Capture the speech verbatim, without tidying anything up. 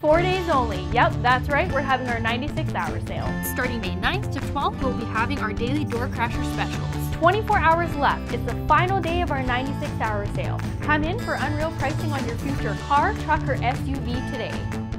Four days only. Yep, that's right, we're having our ninety-six hour sale. Starting May ninth to twelfth, we'll be having our daily Door Crasher specials. twenty-four hours left. It's the final day of our ninety-six hour sale. Come in for unreal pricing on your future car, truck, or S U V today.